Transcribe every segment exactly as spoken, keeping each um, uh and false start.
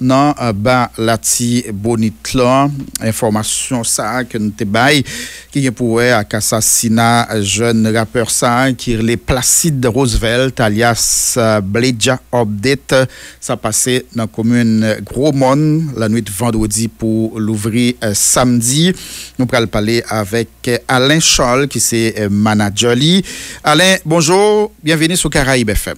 Nan ba lati bonit la information ça que nous te bail qui est pour assassinat jeune rappeur ça qui est Placide Roosevelt alias Bley Jah Update ça passé dans commune Gros-Morne la nuit de vendredi pour l'ouvrir samedi. Nous allons parler avec Alain Charles qui c'est Managerly. Alain, bonjour, bienvenue sur Caraïbe F M.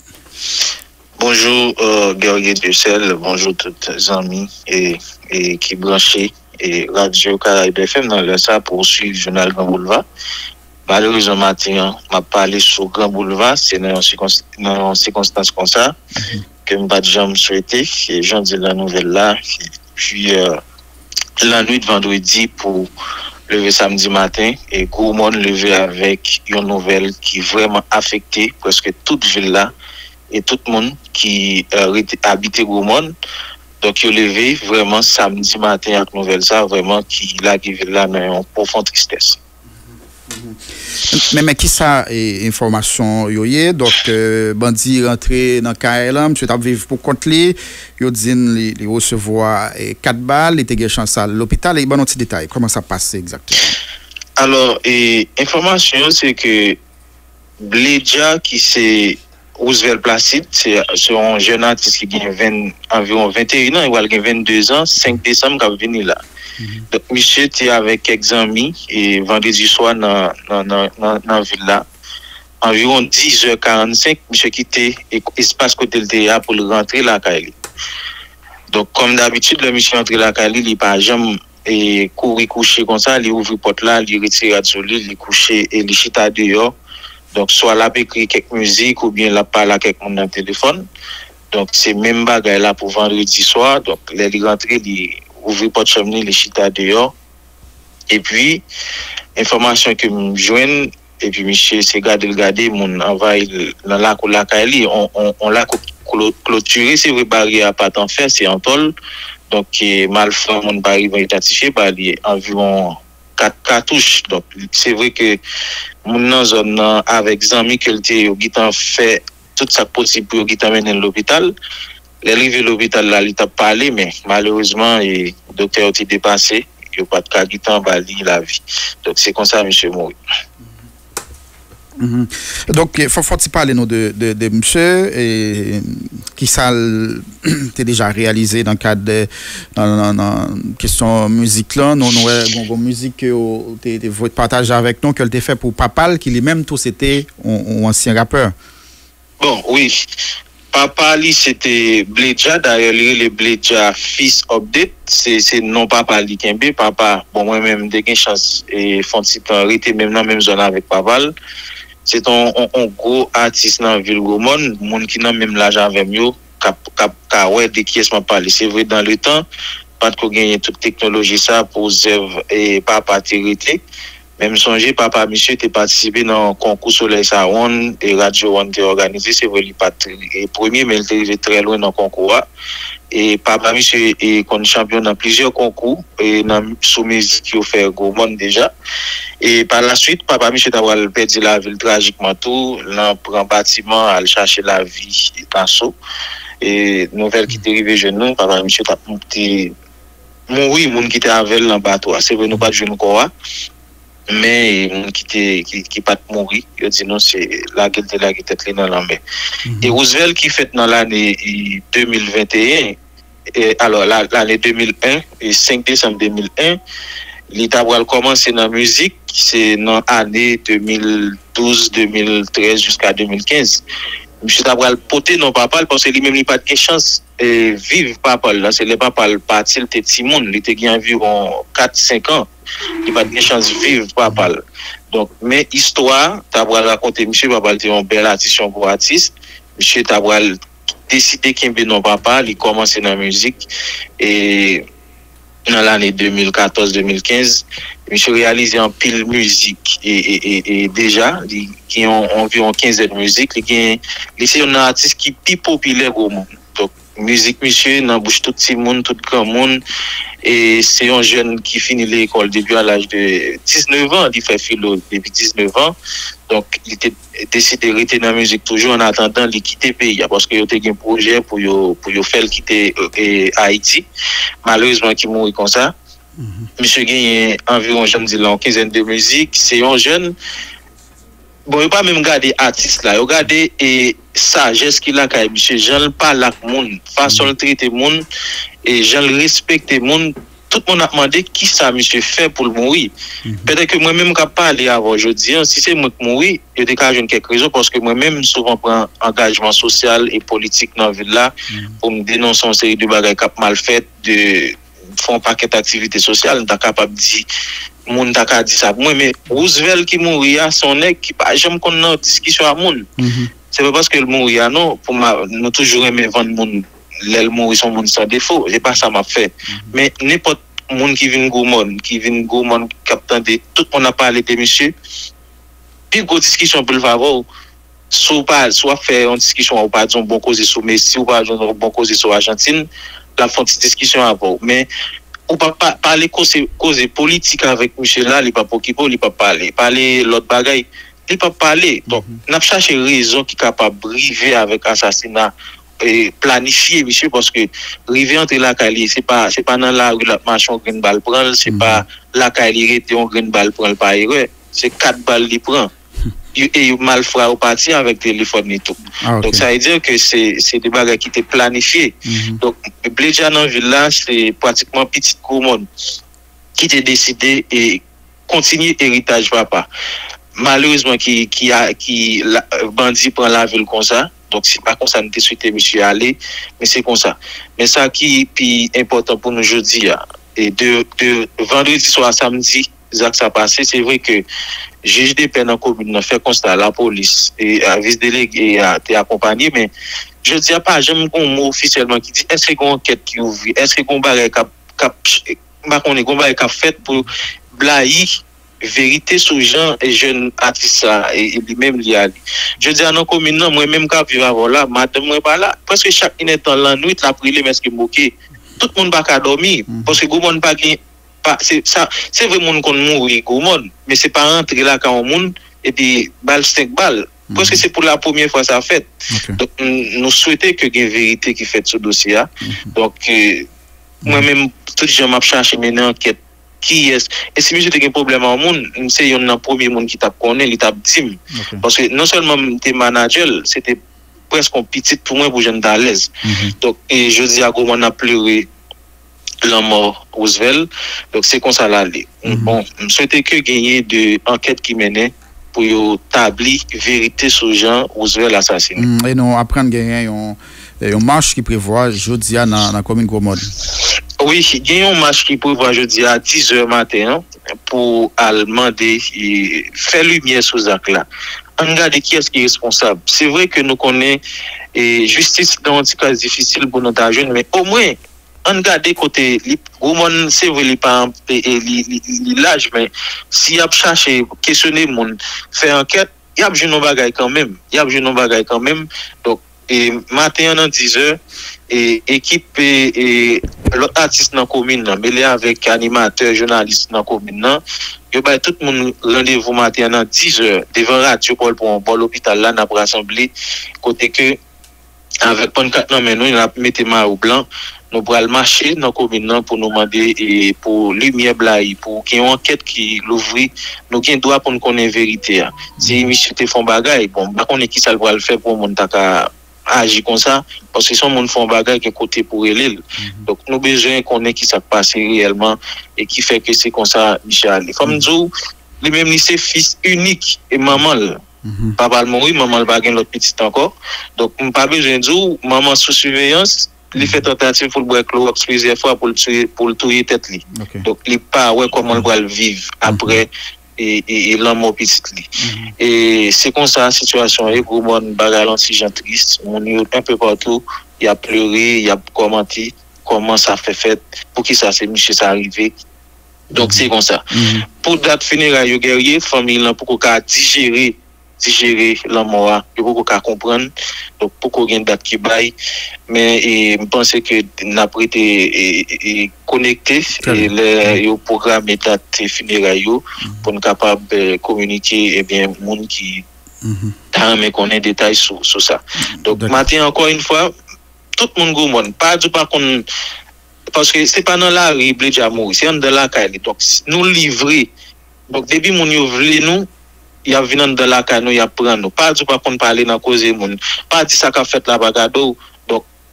Bonjour, euh, Gérard Dussel, bonjour tous les amis et, et qui branchés et Radio-Caraïbe F M dans le ça pour suivre le journal Grand Boulevard. Malheureusement, matin, je parlé sur Grand Boulevard, c'est dans une circonstance comme ça que je n'ai pas jamais souhaité. Et j'en dis la nouvelle là, puis euh, la nuit de vendredi pour lever samedi matin, et Goumon levé avec une nouvelle qui vraiment affectée presque toute ville là. Et tout le monde qui euh, habite Goumon. Donc, il est levé vraiment samedi matin avec nouvelle ça, vraiment, qui l'a arrivé là dans une profonde tristesse. Mm-hmm. mais, mais qui ça, et, information, yoye? Donc, euh, bandit rentré dans K L M, monsieur a vécu pour compte lui, il a recevoir quatre balles, il était chance à l'hôpital, et bon, un petit détail, comment ça passe exactement? Alors, et, information, c'est que Bley Jah qui s'est Roosevelt Placide, c'est un jeune artiste qui a environ vingt et un ans, il a vingt-deux ans, cinq décembre, il est venu là. Donc, monsieur était avec quelques amis et vendredi soir dans la ville là. Environ dix heures quarante-cinq, monsieur quittait l'espace côté le T A pour rentrer là. Donc, comme d'habitude, le monsieur rentre là, il n'a pas jamais couru coucher comme ça, il ouvre la porte là, il retire la lit, il couche et il chita dehors. Donc, soit la écrit quelques musique ou bien la parle à quelqu'un dans le téléphone. Donc, c'est même bagaille là pour vendredi soir. Donc, les rentrées, les ouvrir porte cheminée, les chita dehors. Et puis, information que je joigne, et puis, monsieur, c'est garder le garder, mon envahi dans la cour la Cali. On, on, on l'a clôturé, c'est vrai, barrière pas tant faire, c'est en tôle. Donc, mal fait, mon barrière va identifier, bah, environ quatre cartouches. Donc, c'est vrai que mon zone avec Zami qui a fait tout sa possible pour qu'il t'amène à l'hôpital. L'arrivée à l'hôpital, là, il t'a parlé, mais malheureusement, le docteur a été dépassé. Il n'y a pas de cas qui t'a bali la vie. Donc, c'est comme ça, monsieur Mouri. Mm-hmm. Donc, il faut, faut parler nous, de, de, de monsieur et, qui s'est déjà réalisé dans le cadre de la question musique. Là. Nous avons une musique que vous avez partagée avec nous, que vous avez fait pour Papal, qui lui-même tout c'était un ancien rappeur. Bon, oui. Papal, c'était Bley Jah, d'ailleurs, le Bley Jah Fils Update, c'est non Papa Li Kembe. Papa, bon, moi-même, j'ai eu une chance et font arrêté même dans la même zone avec Papal. C'est un, un, un gros artiste dans la ville de Goumon, monde qui n'a même l'argent avec moi, car ouais, de qui est-ce que je parle. C'est vrai, dans le temps, pas de gagner toute technologie, ça, pour Zev et Papa Térité. Même songer, Papa Monsieur, tu as participé dans le concours Soleil Saron et Radio One, tu as organisé, c'est vrai, il n'est pas premier, mais il est arrivé très loin dans le concours. Et Papa Monsieur est champion dans plusieurs concours, et dans soumise qui ont fait Goumon déjà. Et par la suite, Papa Monsieur a perdu la ville tragiquement tout, dans un bâtiment, à chercher la vie dans saut. Et nouvelle qui est arrivée chez nous, Papa Monsieur a monté. Mon oui, mon qui était avec dans le bateau, c'est vrai, nous pas de jeune quoi. Mais on qui qui pas mourir, il dit non, c'est la gueule de la gueule tête dans la mer. Et Roosevelt qui fait dans l'année deux mille vingt et un, et alors l'année deux mille un, et cinq décembre deux mille un, l'État a commencé dans la musique, c'est dans l'année deux mille douze, deux mille treize jusqu'à deux mille quinze. Monsieur Tabral poté non Papal parce que lui-même n'a pas de chance et vivre Papal. C'est le Papal parti, il était petit monde, il était environ quatre cinq ans. Il n'a pas de chance de vivre Papal. Donc, mais histoire, Tabral raconté, monsieur Papal était un bel artiste, un gros artiste. Monsieur Tabral décidé qu'il était non Papal, il commençait dans la musique. Et dans l'année deux mille quatorze deux mille quinze, je réalisé en pile musique et, et, et, et déjà, qui ont environ quinzaine de musiques, c'est un artiste qui est plus populaire au monde. Donc, musique, monsieur, dans bouche tout le monde, tout le grand monde. Et c'est un jeune qui finit l'école depuis à l'âge de dix-neuf ans, il fait philo depuis dix-neuf ans. Donc, il était décidé de rester dans la musique toujours en attendant de quitter le pays. Parce qu'il y a un projet pour le faire quitter Haïti. Malheureusement, il mourit comme ça. Mm-hmm. Monsieur Gué, environ jeune disant, quinzaine de musique. C'est un jeune. Bon, il n'y a pas même regardé l'artiste là. Il regarde et sagesse qu'il a. Monsieur, je ne parle pas de monde. Façon de traiter le monde. Et je respecte le monde. Tout le monde a demandé qui ça monsieur fait pour le mourir. Mm-hmm. Peut-être que moi-même, je n'ai pas parlé avant aujourd'hui. Si c'est moi qui mourir, je déclare quelques raisons parce que moi-même, souvent, prends engagement social et politique dans la ville-là mm-hmm. pour me dénoncer une série de bagages qui sont mal faites, de font un paquet d'activités sociales. Je ne suis pas capable de dire. Moun taka dit ça moi mais Roosevelt qui mourit à son nèg qui pas j'aime qu'on a discussion à moun mm-hmm. c'est pas parce que le mourit à non pour ma nous toujours aimer vendre moun l'elle mourit son moun sans défaut c'est pas ça m'a fait mm-hmm. mais n'importe moun qui vient Goumon qui vient Goumon captant de tout on a parlé de monsieur puis go discussion pour le faveur soit pas soit faire une discussion ou pas bon causer sur Messi ou pas bon causer sur Argentine la font discussion avant mais ou pas parler cause politique avec monsieur là, il pas pour qui il pas parler, parler l'autre bagaille, il pas parler. Donc, n'a pas cherché raison qui capable briver avec assassinat et planifier monsieur parce que river entre la Cali, c'est pas c'est pas dans la rue la marche on grain balle prend, c'est pas la Cali-Réé on grain balle prend par erreur, c'est quatre balles il prend. Et mal frappé au parti avec téléphone et tout. Ah, okay. Donc ça veut dire que c'est c'est des bagages qui étaient planifiés. Mm-hmm. Donc Bley Jah dans village c'est pratiquement petit Goumon qui était décidé et continuer héritage papa. Malheureusement qui qui a qui la, bandit prend la ville comme ça. Donc c'est pas comme ça nous te souhaiter monsieur aller mais c'est comme ça. Mais ça qui puis important pour nous aujourd'hui et de de vendredi soir à samedi Zach ça passé c'est vrai que juge des peines en commune, fait constat à la police et à vice-délégué et à t'es accompagné, mais je ne dis pas, j'aime qu'on mot officiellement qui dit est-ce qu'il y a une enquête qui ouvre, est-ce qu'il y a une barrière qui a fait pour blayer vérité sur gens et jeunes artistes et lui-même lié à lui. Je dis à nos communes, moi-même, quand je vivais là, madame, moi, pas là, parce que chaque nuit, la nuit, la pris les messes qui moquaient, tout le monde n'a pas dormi, parce que tout le monde n'a pas gagné. C'est ça, c'est vraiment qu'on mourit Goumon, mais c'est pas rentrer là quand on monte et puis balle cinq balles. Mm-hmm. Parce que c'est pour la première fois ça fait. Okay. Donc nous souhaitons que y ait vérité qui fait ce dossier. Mm-hmm. Donc euh, mm-hmm. moi-même tout je m'a cherché maintenant enquête qui est et si j'ai des problèmes en monde, c'est y en a premier monde qui t'a connaît, il t'a dit. Okay. Parce que non seulement t'es manager, c'était presque petite pour moi pour je me à l'aise. Mm-hmm. Donc et je dis à Goumon a pleuré la mort Roosevelt, donc c'est comme ça l'aller. Mm-hmm. Bon, je souhaitais que gagner de enquête qui menait pour établir vérité sur Jean Roosevelt assassiné. Mm, et nous apprendre gagner on une marche qui prévoit jeudi à dans la commune Gros-Morne. Oui, il y a une marche qui prévoit jeudi à dix heures matin hein, pour demander faire lumière sur ce cas-là. On regarde qui est-ce qui est responsable. C'est vrai que nous connaissons et justice dans un cas difficile pour notre jeune, mais au moins on garde côté Goumon c'est vrai il pas l'âge mais s'il a cherché questionner monde faire enquête il y a besoin de bagaille quand même il y a besoin de bagaille quand même donc et matin à dix heures et équipe et l'autre artiste dans la commune mêlé avec animateur journaliste dans la commune yo ba tout monde rendez-vous matin à dix heures devant radio pour pour l'hôpital là n'a rassemblé côté que avec pancartes non mais nous il a metté main au blanc nous prenons le marché dans la commune pour nous demander et pour lumière blaye pour qu'il y ait une enquête qui l'ouvre nous avons droit pour nous connaître la vérité si monsieur te font bagaille bon bah on est qui ça le va faire pour mon taka agir comme ça parce que son monde font bagaille qui côté pour elle donc nous besoin qu'on ait qui ça passe réellement et qui fait que c'est comme ça Michel comme nous le même lycée fils unique et maman papa le mourir maman le bagage l'autre petit encore donc on pas besoin de dire maman sous surveillance il fait tentative pour le boire plusieurs fois pour le tuer pour le tuer tête lui donc il pas ouais comment le va le vivre après et et l'homme au petit et c'est comme ça la situation est pour moi balanci gens triste on est un peu partout il a pleuré il a commenté comment ça fait fait pour qui ça c'est monsieur ça arrivé donc c'est comme ça pour date funérailles guerrier famille pour qu'on digérer digérer la mort, il faut qu'on comprenne, donc pour qu'on ait une date qui baille, mais je pense que n'a prêté connectés et les programmes état funérailles pour nous capable de communiquer et bien monde qui a mais qu'on ait détails sur sur ça. Donc matin encore une fois tout le monde Goumon pas du pas qu'on parce que c'est pas dans la rue Bley Jah mourir c'est dans la Cali donc nous livrer donc depuis mon yo vle nous il y a venant dans la Cali nous il y a prendre nous pas du pas qu'on parler dans cause monde pas dit ça qu'a fait la bagado.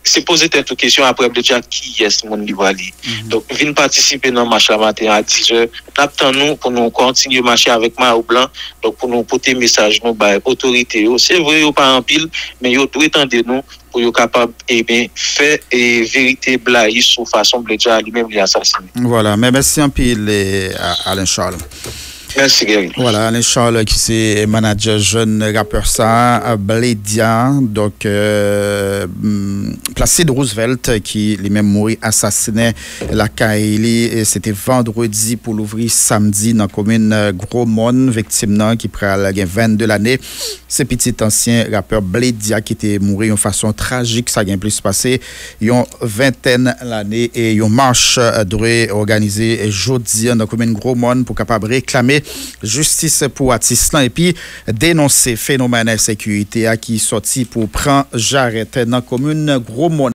C'est poser cette question après déjà qui est mon livali. Mm-hmm. Donc, venez participer dans le marché à matin à dix heures. Attendons-nous pour nous continuer à marcher avec Mao Blanc. Donc, pour nous porter message, nous, bah, autorité. C'est vrai, ou pas en pile, mais vous devez tendre nous pour être capable, eh bien, faire et vérité blague sur façon de déjà lui-même l'assassiner. Voilà, mais merci en pile, et à Alain Charles. Merci, Gary. Voilà, Alain Charles, qui c'est manager jeune rappeur ça, Bley Jah, donc euh, Placide Roosevelt, qui lui-même mourit assassiné la Kaili. C'était vendredi pour l'ouvrir samedi dans la commune Gros-Morne, victime nan, qui prend vingt-deux l'année. C'est petit ancien rappeur Bley Jah qui était mouru de façon tragique, ça a plus passé, ils ont vingtaine l'année et ils ont marche de organisée jeudi dans la commune Gros-Morne pour capable réclamer justice pour Atislan et puis dénoncer phénomène insécurité qui sorti pour prendre j'arrête dans la commune Gros-Morne.